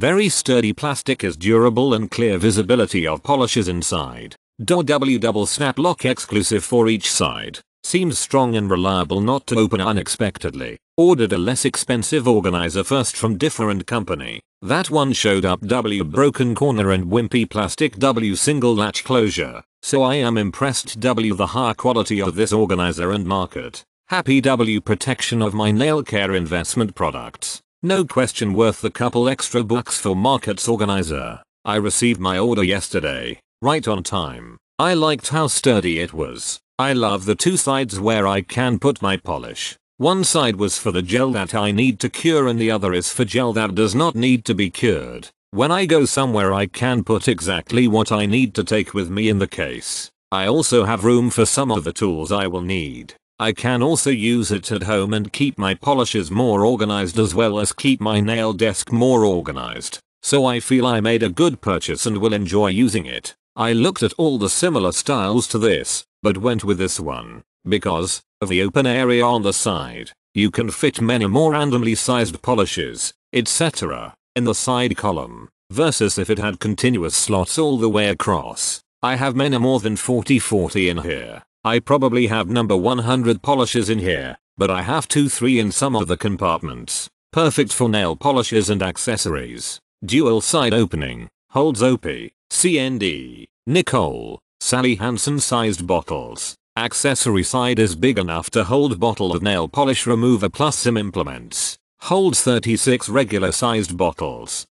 Very sturdy plastic is durable and clear visibility of polishes inside. W double snap lock exclusive for each side. Seems strong and reliable, not to open unexpectedly. Ordered a less expensive organizer first from different company. That one showed up W broken corner and wimpy plastic W single latch closure. So I am impressed W the high quality of this organizer and market. Happy W protection of my nail care investment products. No question worth the couple extra bucks for Makartt's organizer. I received my order yesterday, right on time. I liked how sturdy it was. I love the two sides where I can put my polish. One side was for the gel that I need to cure and the other is for gel that does not need to be cured. When I go somewhere I can put exactly what I need to take with me in the case. I also have room for some of the tools I will need. I can also use it at home and keep my polishes more organized as well as keep my nail desk more organized. So I feel I made a good purchase and will enjoy using it. I looked at all the similar styles to this, but went with this one. Because of the open area on the side, you can fit many more randomly sized polishes, etc., in the side column, versus if it had continuous slots all the way across. I have many more than 40 in here. I probably have number 100 polishes in here, but I have 2-3 in some of the compartments. Perfect for nail polishes and accessories. Dual side opening, holds OPI, CND, Nicole, Sally Hansen sized bottles. Accessory side is big enough to hold bottle of nail polish remover plus some implements. Holds 36 regular sized bottles.